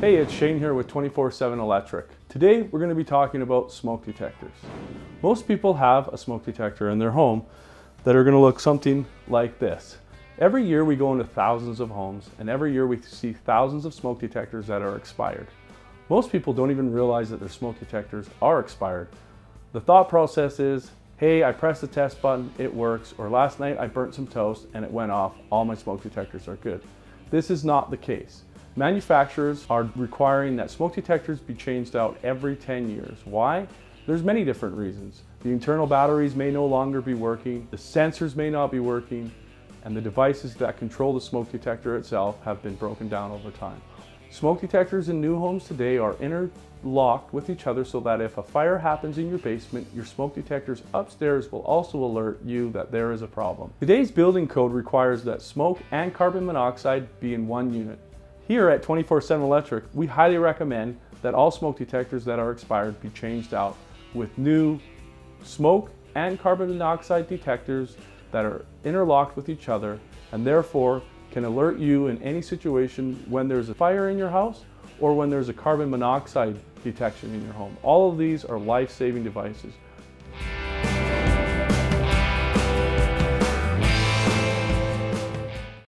Hey, it's Shane here with 24/7 Electric. Today, we're going to be talking about smoke detectors. Most people have a smoke detector in their home that are going to look something like this. Every year we go into thousands of homes, and every year we see thousands of smoke detectors that are expired. Most people don't even realize that their smoke detectors are expired. The thought process is, hey, I pressed the test button, it works, or last night I burnt some toast and it went off, all my smoke detectors are good. This is not the case. Manufacturers are requiring that smoke detectors be changed out every 10 years. Why? There's many different reasons. The internal batteries may no longer be working, the sensors may not be working, and the devices that control the smoke detector itself have been broken down over time. Smoke detectors in new homes today are interlocked with each other so that if a fire happens in your basement, your smoke detectors upstairs will also alert you that there is a problem. Today's building code requires that smoke and carbon monoxide be in one unit. Here at 24/7 Electric, we highly recommend that all smoke detectors that are expired be changed out with new smoke and carbon monoxide detectors that are interlocked with each other and therefore can alert you in any situation when there's a fire in your house or when there's a carbon monoxide detection in your home. All of these are life-saving devices.